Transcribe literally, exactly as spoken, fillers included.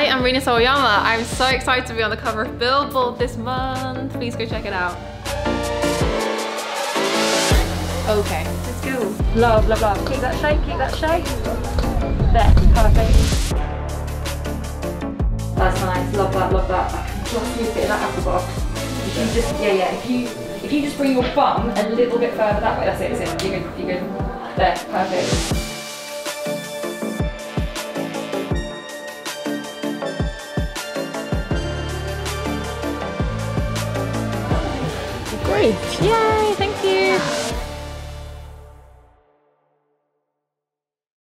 Hi, I'm Rina Sawayama. I'm so excited to be on the cover of Billboard this month. Please go check it out. Okay, let's go. Love, love, love. Keep that shape, keep that shape. There, perfect. That's nice, love that, love that. I can just use it in that apple box. If you just, yeah, yeah, if you, if you just bring your bum a little bit further that way, that's it, that's it. You're good, you're good. There, perfect. Great! Yay!